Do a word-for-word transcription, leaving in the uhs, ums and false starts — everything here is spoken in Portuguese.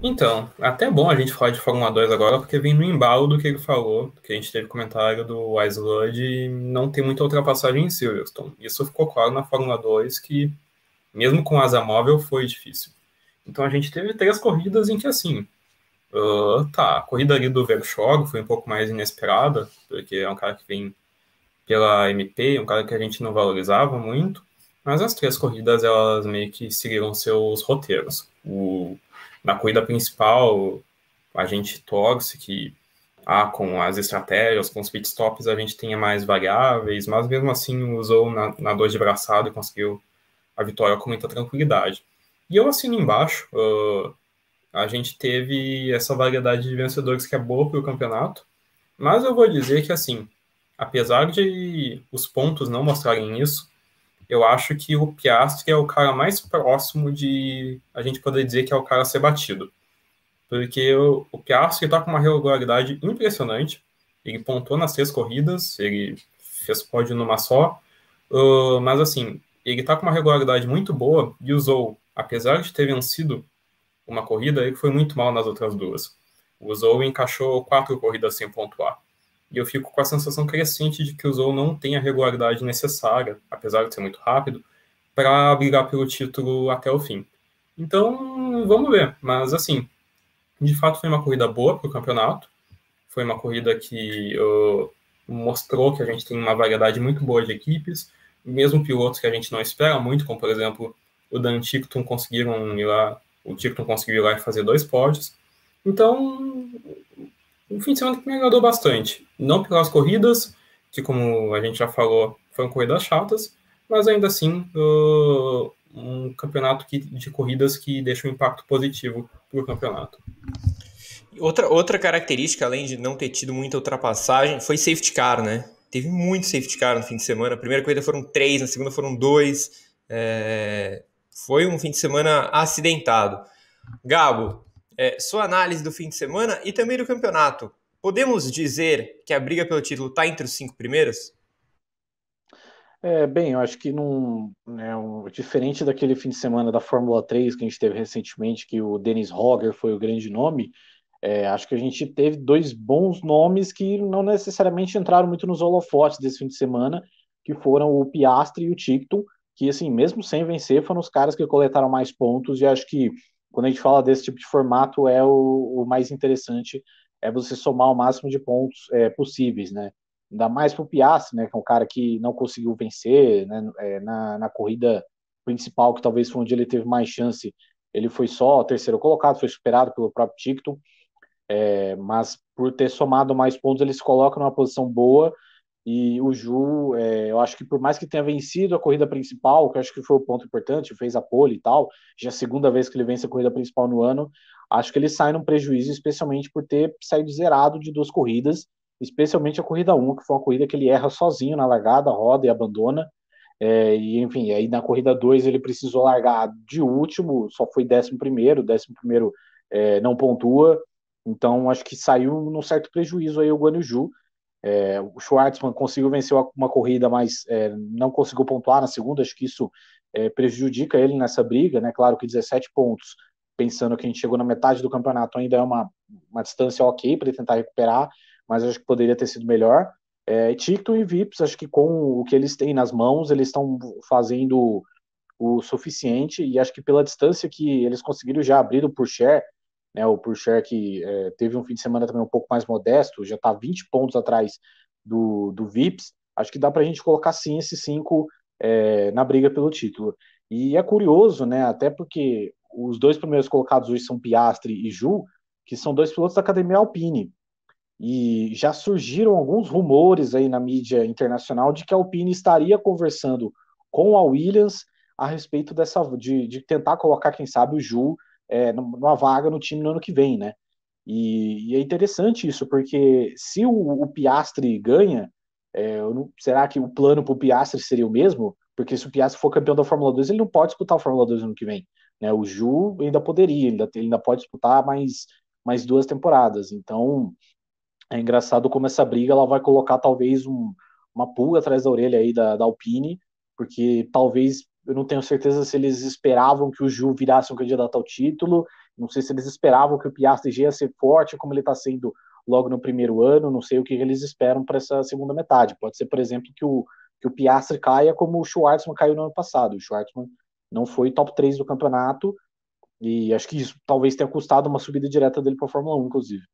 Então, até bom a gente falar de Fórmula dois agora, porque vem no embalo do que ele falou, porque a gente teve comentário do Wise Lud e não tem muita ultrapassagem em Silverstone. Isso ficou claro na Fórmula dois, que mesmo com asa móvel foi difícil. Então a gente teve três corridas em que, assim, uh, tá, a corrida ali do Verchog foi um pouco mais inesperada, porque é um cara que vem pela M P, é um cara que a gente não valorizava muito, mas as três corridas, elas meio que seguiram seus roteiros. O... Na corrida principal, a gente torce que ah, com as estratégias, com os pitstops, a gente tenha mais variáveis, mas mesmo assim usou na, na dor de braçada e conseguiu a vitória com muita tranquilidade. E eu assino embaixo, uh, a gente teve essa variedade de vencedores que é boa para o campeonato, mas eu vou dizer que, assim, apesar de os pontos não mostrarem isso, eu acho que o Piastri é o cara mais próximo de a gente poder dizer que é o cara a ser batido. Porque o, o Piastri está com uma regularidade impressionante. Ele pontou nas três corridas, ele fez pódio numa só. Uh, mas, assim, ele está com uma regularidade muito boa e usou, apesar de ter vencido uma corrida, ele foi muito mal nas outras duas. Usou e encaixou quatro corridas sem pontuar. E eu fico com a sensação crescente de que o Zhou não tem a regularidade necessária, apesar de ser muito rápido, para brigar pelo título até o fim. Então, vamos ver. Mas, assim, de fato foi uma corrida boa para o campeonato. Foi uma corrida que uh, mostrou que a gente tem uma variedade muito boa de equipes, mesmo pilotos que a gente não espera muito, como, por exemplo, o Dan Ticktum conseguiram ir lá, o Ticktum conseguiu ir lá e fazer dois pódios. Então... um fim de semana que me agradou bastante. Não pelas corridas, que como a gente já falou, foram corridas chatas, mas ainda assim, uh, um campeonato que, de corridas que deixa um impacto positivo para o campeonato. Outra, outra característica, além de não ter tido muita ultrapassagem, foi safety car, né? Teve muito safety car no fim de semana. A primeira corrida foram três, na segunda foram dois. É... Foi um fim de semana acidentado. Gabo, É, sua análise do fim de semana e também do campeonato. Podemos dizer que a briga pelo título está entre os cinco primeiros? É, bem, eu acho que num, né, um, diferente daquele fim de semana da Fórmula três que a gente teve recentemente, que o Denis Rogge foi o grande nome, é, acho que a gente teve dois bons nomes que não necessariamente entraram muito nos holofotes desse fim de semana, que foram o Piastri e o Ticktum, que, assim, mesmo sem vencer, foram os caras que coletaram mais pontos, e acho que quando a gente fala desse tipo de formato, é o, o mais interessante é você somar o máximo de pontos é, possíveis, né? Ainda mais para o Piastri, né? Que é um cara que não conseguiu vencer, né? É, na, na corrida principal, que talvez foi onde ele teve mais chance, ele foi só terceiro colocado, foi superado pelo próprio Ticktum, é, mas por ter somado mais pontos, ele se coloca numa posição boa. E o Zhou, é, eu acho que por mais que tenha vencido a corrida principal, que eu acho que foi o ponto importante, fez a pole e tal, já é a segunda vez que ele vence a corrida principal no ano, acho que ele sai num prejuízo, especialmente por ter saído zerado de duas corridas, especialmente a corrida um, que foi uma corrida que ele erra sozinho na largada, roda e abandona, é, e enfim, aí na corrida dois ele precisou largar de último, só foi décimo primeiro, décimo primeiro é, não pontua, então acho que saiu num certo prejuízo aí o Guanyu Zhou. É, o Schwartzman conseguiu vencer uma corrida, mas é, não conseguiu pontuar na segunda, acho que isso é, prejudica ele nessa briga, né? Claro que dezessete pontos, pensando que a gente chegou na metade do campeonato, ainda é uma, uma distância ok para ele tentar recuperar, mas acho que poderia ter sido melhor. é, Ticktum e Vips, acho que com o que eles têm nas mãos, eles estão fazendo o suficiente, e acho que pela distância que eles conseguiram já abrir o Purcell, né, o Purcell que é, teve um fim de semana também um pouco mais modesto, já está vinte pontos atrás do, do Vips, acho que dá para a gente colocar sim esses cinco é, na briga pelo título. E é curioso, né, até porque os dois primeiros colocados hoje são Piastri e Zhou, que são dois pilotos da Academia Alpine, e já surgiram alguns rumores aí na mídia internacional de que a Alpine estaria conversando com a Williams a respeito dessa, de, de tentar colocar, quem sabe, o Zhou É, numa vaga no time no ano que vem, né? E, e é interessante isso, porque se o, o Piastri ganha, é, eu não, será que o plano para o Piastri seria o mesmo? Porque se o Piastri for campeão da Fórmula dois, ele não pode disputar a Fórmula dois no ano que vem, né? O Zhou ainda poderia, ele ainda, ele ainda pode disputar mais, mais duas temporadas. Então é engraçado como essa briga ela vai colocar talvez um, uma pulga atrás da orelha aí da, da Alpine, porque talvez Eu não tenho certeza se eles esperavam que o Zhou virasse um candidato ao título, não sei se eles esperavam que o Piastri ia ser forte, como ele está sendo logo no primeiro ano, não sei o que eles esperam para essa segunda metade. Pode ser, por exemplo, que o, que o Piastri caia como o Schwartzman caiu no ano passado. O Schwartzman não foi top três do campeonato, e acho que isso talvez tenha custado uma subida direta dele para a Fórmula um, inclusive.